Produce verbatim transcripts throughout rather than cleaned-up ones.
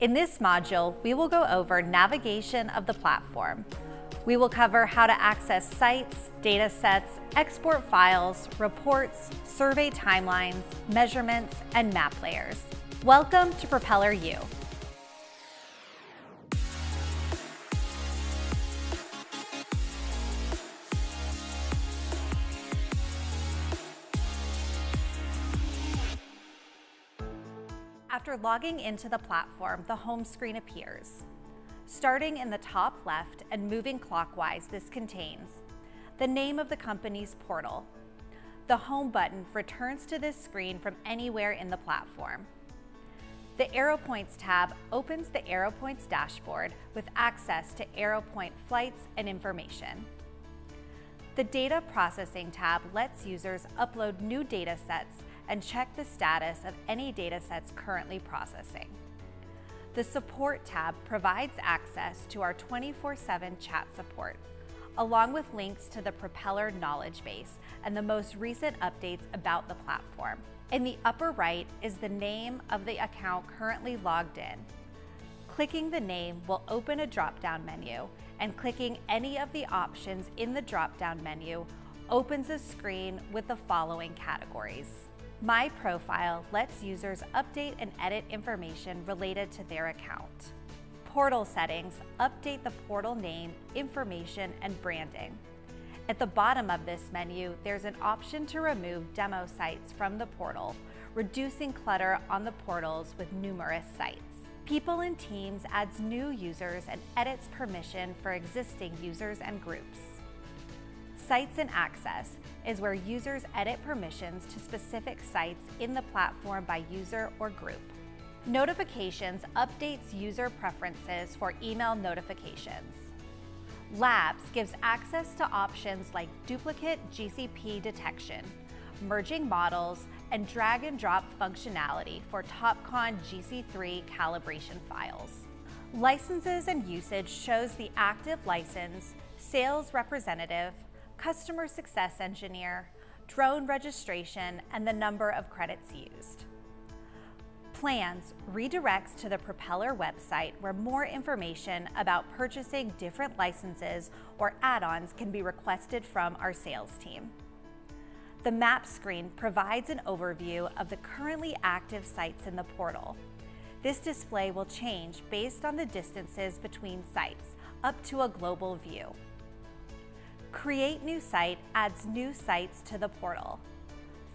In this module, we will go over navigation of the platform. We will cover how to access sites, data sets, export files, reports, survey timelines, measurements, and map layers. Welcome to Propeller U. After logging into the platform, the home screen appears. Starting in the top left and moving clockwise, this contains the name of the company's portal. The Home button returns to this screen from anywhere in the platform. The AeroPoints tab opens the AeroPoints dashboard with access to AeroPoint flights and information. The Data Processing tab lets users upload new data sets and check the status of any datasets currently processing. The Support tab provides access to our twenty-four seven chat support, along with links to the Propeller knowledge base and the most recent updates about the platform. In the upper right is the name of the account currently logged in. Clicking the name will open a drop-down menu, and clicking any of the options in the drop-down menu opens a screen with the following categories. My Profile lets users update and edit information related to their account. Portal Settings update the portal name, information, and branding. At the bottom of this menu, there's an option to remove demo sites from the portal, reducing clutter on the portals with numerous sites. People and Teams adds new users and edits permission for existing users and groups. Sites and Access is where users edit permissions to specific sites in the platform by user or group. Notifications updates user preferences for email notifications. Labs gives access to options like duplicate G C P detection, merging models, and drag and drop functionality for TopCon G C three calibration files. Licenses and usage shows the active license, sales representative, customer success engineer, drone registration, and the number of credits used. Plans redirects to the Propeller website where more information about purchasing different licenses or add-ons can be requested from our sales team. The map screen provides an overview of the currently active sites in the portal. This display will change based on the distances between sites, up to a global view. Create New Site adds new sites to the portal.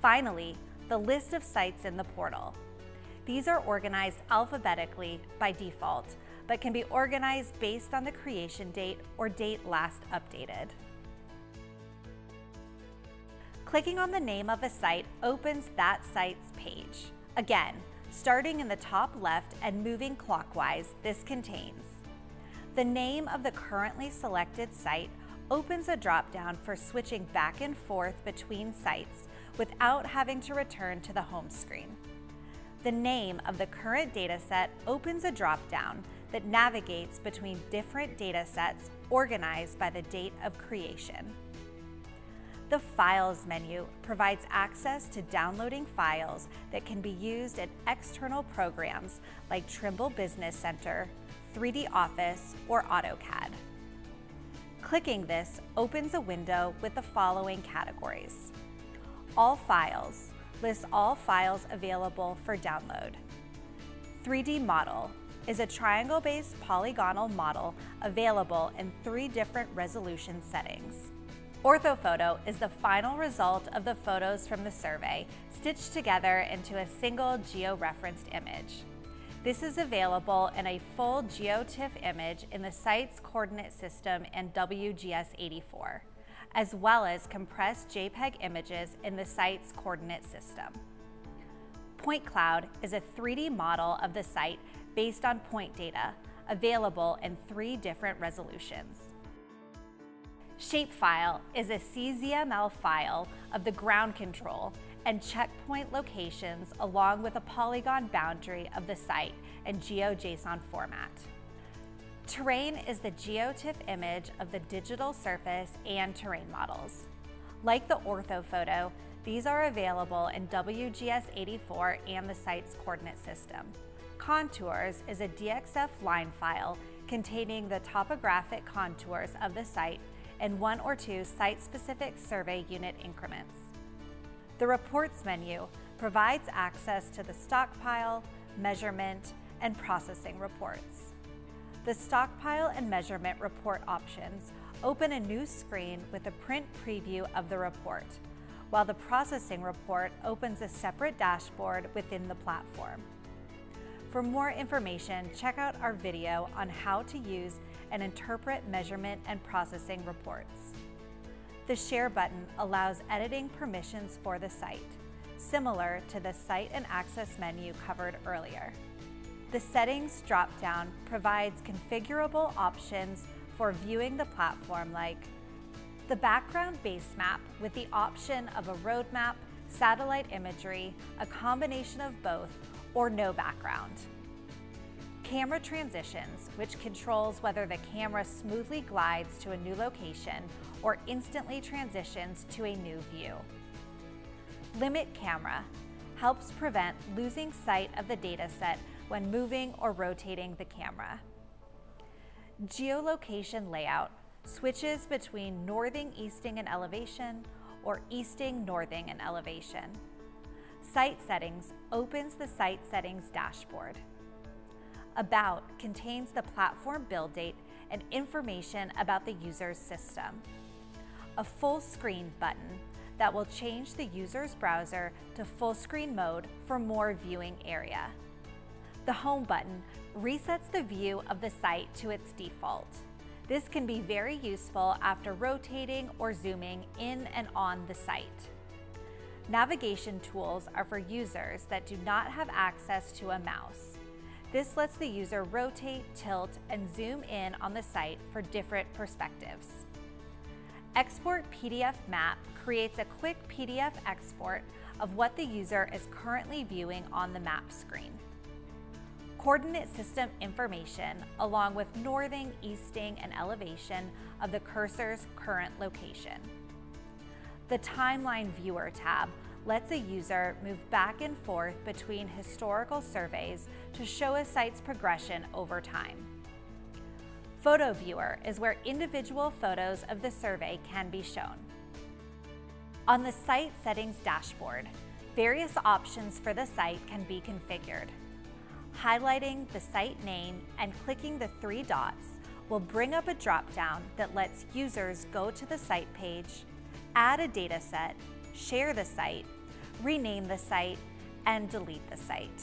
Finally, the list of sites in the portal. These are organized alphabetically by default, but can be organized based on the creation date or date last updated. Clicking on the name of a site opens that site's page. Again, starting in the top left and moving clockwise, this contains the name of the currently selected site, opens a drop-down for switching back and forth between sites without having to return to the home screen. The name of the current dataset opens a drop-down that navigates between different datasets organized by the date of creation. The Files menu provides access to downloading files that can be used in external programs like Trimble Business Center, three D Office, or AutoCAD. Clicking this opens a window with the following categories. All Files lists all files available for download. three D Model is a triangle-based polygonal model available in three different resolution settings. Orthophoto is the final result of the photos from the survey, stitched together into a single geo-referenced image. This is available in a full GeoTIFF image in the site's coordinate system and W G S eighty-four, as well as compressed JPEG images in the site's coordinate system. Point Cloud is a three D model of the site based on point data, available in three different resolutions. Shapefile is a C Z M L file of the ground control and checkpoint locations along with a polygon boundary of the site in GeoJSON format. Terrain is the GeoTIFF image of the digital surface and terrain models. Like the orthophoto, these are available in W G S eighty-four and the site's coordinate system, Contours is a D X F line file containing the topographic contours of the site and one or two site-specific survey unit increments. The Reports menu provides access to the stockpile, measurement, and processing reports. The stockpile and measurement report options open a new screen with a print preview of the report, while the processing report opens a separate dashboard within the platform. For more information, check out our video on how to use and interpret measurement and processing reports. The Share button allows editing permissions for the site, similar to the Site and Access menu covered earlier. The Settings dropdown provides configurable options for viewing the platform, like the background base map with the option of a roadmap, satellite imagery, a combination of both, or no background. Camera transitions, which controls whether the camera smoothly glides to a new location or instantly transitions to a new view. Limit camera helps prevent losing sight of the dataset when moving or rotating the camera. Geolocation layout switches between northing, easting, and elevation, or easting, northing, and elevation. Site settings opens the site settings dashboard. About contains the platform build date and information about the user's system. A full screen button that will change the user's browser to full screen mode for more viewing area. The Home button resets the view of the site to its default. This can be very useful after rotating or zooming in and on the site. Navigation tools are for users that do not have access to a mouse. This lets the user rotate, tilt, and zoom in on the site for different perspectives. Export P D F Map creates a quick P D F export of what the user is currently viewing on the map screen. Coordinate system information, along with northing, easting, and elevation of the cursor's current location. The Timeline Viewer tab lets a user move back and forth between historical surveys to show a site's progression over time. Photo Viewer is where individual photos of the survey can be shown. On the Site Settings dashboard, various options for the site can be configured. Highlighting the site name and clicking the three dots will bring up a dropdown that lets users go to the site page, add a dataset, share the site, rename the site, and delete the site.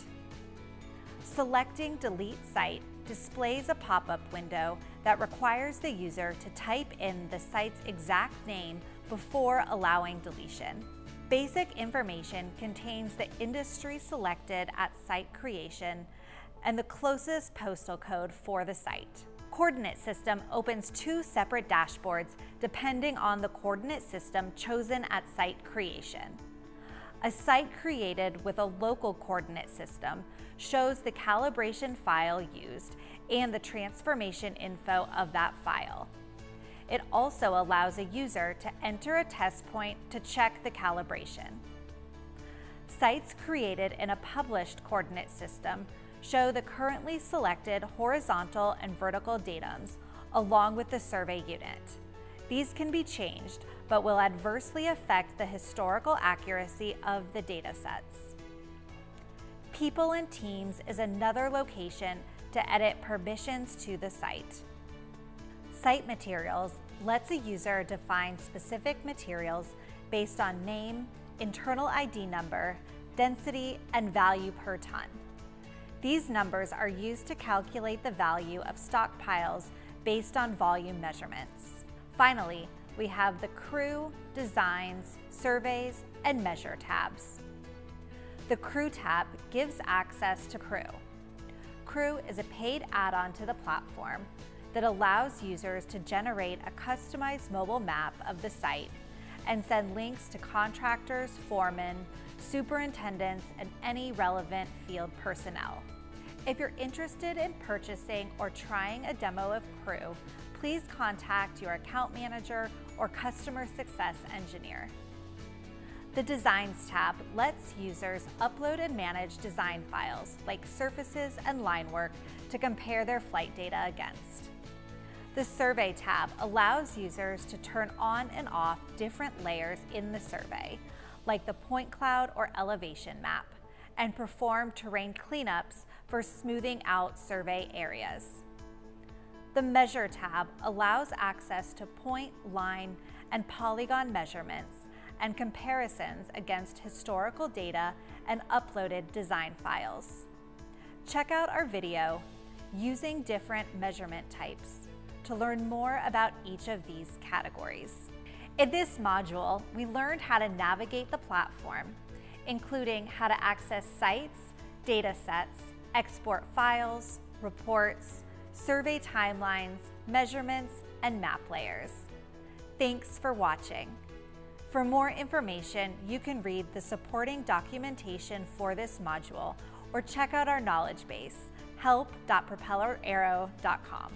Selecting Delete Site displays a pop-up window that requires the user to type in the site's exact name before allowing deletion. Basic information contains the industry selected at site creation and the closest postal code for the site. Coordinate system opens two separate dashboards depending on the coordinate system chosen at site creation. A site created with a local coordinate system shows the calibration file used and the transformation info of that file. It also allows a user to enter a test point to check the calibration. Sites created in a published coordinate system show the currently selected horizontal and vertical datums along with the survey unit. These can be changed, but will adversely affect the historical accuracy of the datasets. People and Teams is another location to edit permissions to the site. Site Materials lets a user define specific materials based on name, internal I D number, density, and value per ton. These numbers are used to calculate the value of stockpiles based on volume measurements. Finally, we have the Crew, Designs, Surveys, and Measure tabs. The Crew tab gives access to Crew. Crew is a paid add-on to the platform that allows users to generate a customized mobile map of the site and send links to contractors, foremen, superintendents, and any relevant field personnel. If you're interested in purchasing or trying a demo of Crew, please contact your account manager or customer success engineer. The Designs tab lets users upload and manage design files like surfaces and line work to compare their flight data against. The Survey tab allows users to turn on and off different layers in the survey, like the point cloud or elevation map, and perform terrain cleanups for smoothing out survey areas. The Measure tab allows access to point, line, and polygon measurements and comparisons against historical data and uploaded design files. Check out our video, Using Different Measurement Types, to learn more about each of these categories. In this module, we learned how to navigate the platform, including how to access sites, data sets, export files, reports, survey timelines, measurements, and map layers. Thanks for watching. For more information, you can read the supporting documentation for this module or check out our knowledge base, help dot propeller aero dot com.